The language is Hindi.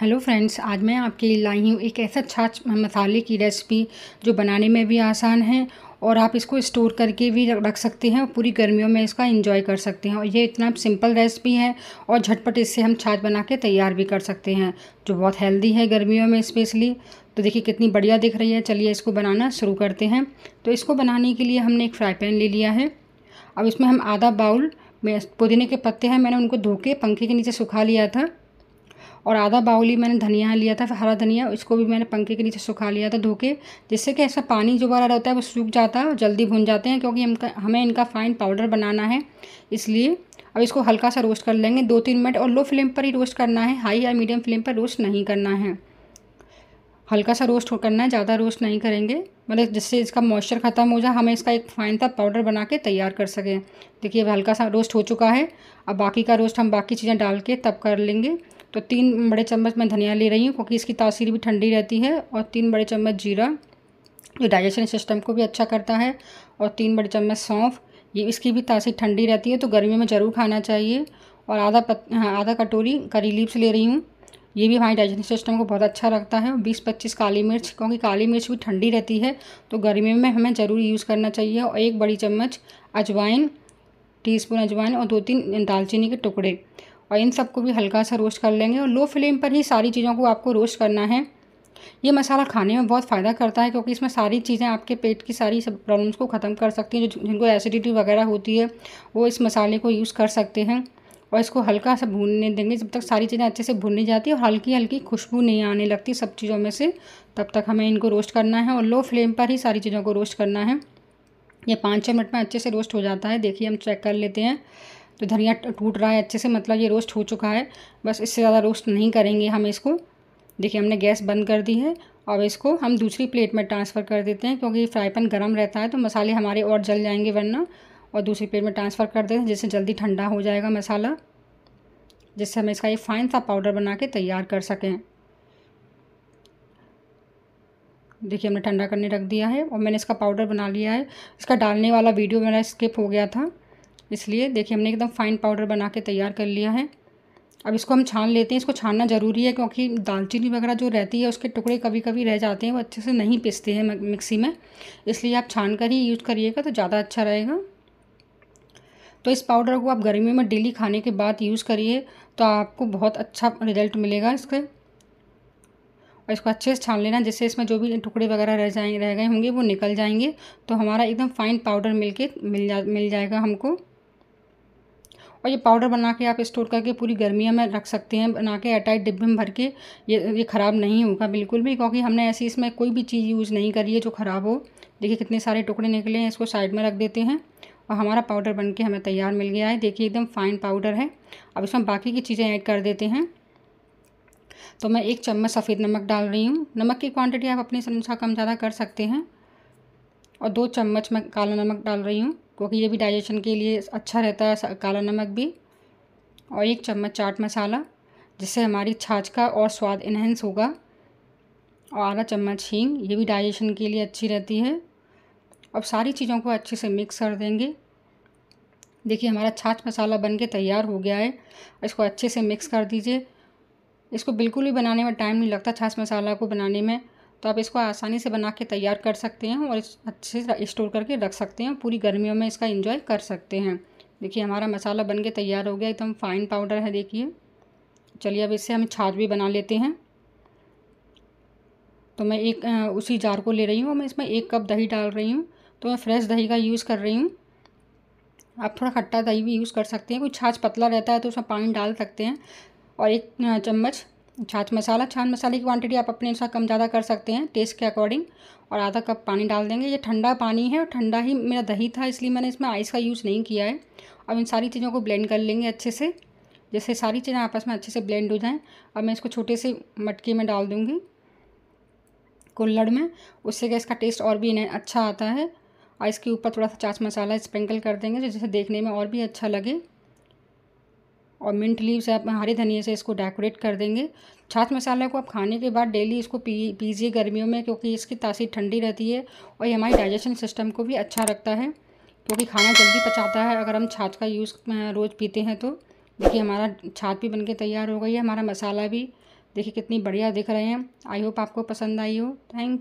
हेलो फ्रेंड्स, आज मैं आपके लिए लाई हूँ एक ऐसा अच्छा मसाले की रेसिपी जो बनाने में भी आसान है और आप इसको स्टोर करके भी रख सकते हैं और पूरी गर्मियों में इसका एंजॉय कर सकते हैं। और ये इतना सिंपल रेसिपी है और झटपट इससे हम छाछ बना के तैयार भी कर सकते हैं जो बहुत हेल्दी है गर्मियों में स्पेशली। तो देखिए कितनी बढ़िया दिख रही है। चलिए इसको बनाना शुरू करते हैं। तो इसको बनाने के लिए हमने एक फ्राई पैन ले लिया है। अब इसमें हम आधा बाउल में पुदीने के पत्ते हैं, मैंने उनको धो के पंखे के नीचे सुखा लिया था, और आधा बाउल ही मैंने धनिया लिया था, हरा धनिया, इसको भी मैंने पंखे के नीचे सुखा लिया था धो के, जिससे कि ऐसा पानी जो वाला रहता है वो सूख जाता है और जल्दी भुन जाते हैं क्योंकि हमें इनका फाइन पाउडर बनाना है इसलिए। अब इसको हल्का सा रोस्ट कर लेंगे 2-3 मिनट, और लो फ्लेम पर ही रोस्ट करना है, हाई या मीडियम फ्लेम पर रोस्ट नहीं करना है, हल्का सा रोस्ट करना है, ज़्यादा रोस्ट नहीं करेंगे, मतलब जिससे इसका मॉइस्चर ख़त्म हो जाए, हमें इसका एक फाइन सा पाउडर बना के तैयार कर सकें। देखिए अब हल्का सा रोस्ट हो चुका है। अब बाकी का रोस्ट हम बाकी चीज़ें डाल के तब कर लेंगे। तो 3 बड़े चम्मच मैं धनिया ले रही हूँ क्योंकि इसकी तासीर भी ठंडी रहती है, और 3 बड़े चम्मच जीरा जो डाइजेशन सिस्टम को भी अच्छा करता है, और 3 बड़े चम्मच सौंफ, ये इसकी भी तासीर ठंडी रहती है तो गर्मियों में ज़रूर खाना चाहिए। और आधा कटोरी करी लीव्स ले रही हूँ, ये भी हमारे डाइजेशन सिस्टम को बहुत अच्छा रखता है। 20-25 काली मिर्च, क्योंकि काली मिर्च भी ठंडी रहती है तो गर्मियों में हमें ज़रूर यूज़ करना चाहिए। और 1 बड़ी चम्मच अजवाइन, टीस्पून अजवाइन, और 2-3 दालचीनी के टुकड़े, और इन सबको भी हल्का सा रोस्ट कर लेंगे। और लो फ्लेम पर ही सारी चीज़ों को आपको रोस्ट करना है। ये मसाला खाने में बहुत फ़ायदा करता है क्योंकि इसमें सारी चीज़ें आपके पेट की सारी सब प्रॉब्लम्स को ख़त्म कर सकती हैं, जिनको एसिडिटी वगैरह होती है वो इस मसाले को यूज़ कर सकते हैं। और इसको हल्का सा भूनने देंगे जब तक सारी चीज़ें अच्छे से भुनने जाती है और हल्की हल्की खुशबू नहीं आने लगती सब चीज़ों में से, तब तक हमें इनको रोस्ट करना है। और लो फ्लेम पर ही सारी चीज़ों को रोस्ट करना है। ये 5-6 मिनट में अच्छे से रोस्ट हो जाता है। देखिए हम चेक कर लेते हैं तो धनिया टूट रहा है अच्छे से, मतलब ये रोस्ट हो चुका है, बस इससे ज़्यादा रोस्ट नहीं करेंगे हम इसको। देखिए हमने गैस बंद कर दी है। अब इसको हम दूसरी प्लेट में ट्रांसफ़र कर देते हैं क्योंकि फ्राई पैन गर्म रहता है तो मसाले हमारे और जल जाएंगे वरना, और दूसरी प्लेट में ट्रांसफ़र कर देते हैं जिससे जल्दी ठंडा हो जाएगा मसाला, जिससे हम इसका ये फाइन सा पाउडर बना के तैयार कर सकें। देखिए हमने ठंडा करने रख दिया है और मैंने इसका पाउडर बना लिया है। इसका डालने वाला वीडियो मेरा स्किप हो गया था इसलिए देखिए हमने एकदम फाइन पाउडर बना के तैयार कर लिया है। अब इसको हम छान लेते हैं। इसको छानना ज़रूरी है क्योंकि दालचीनी वगैरह जो रहती है उसके टुकड़े कभी कभी रह जाते हैं, वो अच्छे से नहीं पिसते हैं मिक्सी में, इसलिए आप छान कर ही यूज़ करिएगा तो ज़्यादा अच्छा रहेगा। तो इस पाउडर को आप गर्मियों में डेली खाने के बाद यूज़ करिए तो आपको बहुत अच्छा रिजल्ट मिलेगा इसके। और इसको अच्छे से छान लेना जिससे इसमें जो भी टुकड़े वगैरह रह गए होंगे वो निकल जाएंगे, तो हमारा एकदम फाइन पाउडर मिल जाएगा हमको। और ये पाउडर बना के आप स्टोर करके पूरी गर्मियों में रख सकते हैं, बना के एयरटाइट डिब्बे में भर के। ये ख़राब नहीं होगा बिल्कुल भी क्योंकि हमने ऐसी इसमें कोई भी चीज़ यूज़ नहीं करी है जो ख़राब हो। देखिए कितने सारे टुकड़े निकले हैं, इसको साइड में रख देते हैं। और हमारा पाउडर बन के हमें तैयार मिल गया है। देखिए एकदम फाइन पाउडर है। अब इसमें बाकी की चीज़ें ऐड कर देते हैं। तो मैं 1 चम्मच सफ़ेद नमक डाल रही हूँ। नमक की क्वांटिटी आप अपने अनुसार कम ज़्यादा कर सकते हैं। और 2 चम्मच मैं काला नमक डाल रही हूँ क्योंकि ये भी डाइजेशन के लिए अच्छा रहता है काला नमक भी। और 1 चम्मच चाट मसाला, जिससे हमारी छाछ का और स्वाद इन्हेंस होगा। और आधा चम्मच हींग, ये भी डाइजेशन के लिए अच्छी रहती है। अब सारी चीज़ों को अच्छे से मिक्स कर देंगे। देखिए हमारा छाछ मसाला बन के तैयार हो गया है। इसको अच्छे से मिक्स कर दीजिए। इसको बिल्कुल भी बनाने में टाइम नहीं लगता छाछ मसाला को बनाने में, तो आप इसको आसानी से बना के तैयार कर सकते हैं और अच्छे से स्टोर करके रख सकते हैं, पूरी गर्मियों में इसका एंजॉय कर सकते हैं। देखिए हमारा मसाला बन के तैयार हो गया, एकदम फाइन पाउडर है। देखिए चलिए अब इससे हम छाछ भी बना लेते हैं। तो मैं उसी जार को ले रही हूँ और मैं इसमें 1 कप दही डाल रही हूँ। तो मैं फ्रेश दही का यूज़ कर रही हूँ, आप थोड़ा खट्टा दही भी यूज़ कर सकते हैं। कोई छाछ पतला रहता है तो उसमें पानी डाल सकते हैं। और 1 चम्मच छाछ मसाले की क्वांटिटी आप अपने अनुसार कम ज़्यादा कर सकते हैं टेस्ट के अकॉर्डिंग। और आधा कप पानी डाल देंगे। ये ठंडा पानी है और ठंडा ही मेरा दही था इसलिए मैंने इसमें आइस का यूज़ नहीं किया है। अब इन सारी चीज़ों को ब्लेंड कर लेंगे अच्छे से, जैसे सारी चीज़ें आपस में अच्छे से ब्लेंड हो जाएं। अब मैं इसको छोटे से मटके में डाल दूँगी कुल्हड़ में, उससे क्या इसका टेस्ट और भी अच्छा आता है। और इसके ऊपर थोड़ा सा छाछ मसाला स्प्रिंकल कर देंगे जिससे देखने में और भी अच्छा लगे। और मिंट लीव्स आप हरे धनिया से इसको डेकोरेट कर देंगे। छाछ मसाला को आप खाने के बाद डेली इसको पीजिए गर्मियों में क्योंकि इसकी तासीर ठंडी रहती है और ये हमारे डाइजेशन सिस्टम को भी अच्छा रखता है क्योंकि खाना जल्दी पचाता है अगर हम छाछ का यूज़ रोज़ पीते हैं तो। देखिए हमारा छाछ भी बनके तैयार हो गई है, हमारा मसाला भी देखिए कितनी बढ़िया दिख रहे हैं। आई होप आपको पसंद आई हो। थैंक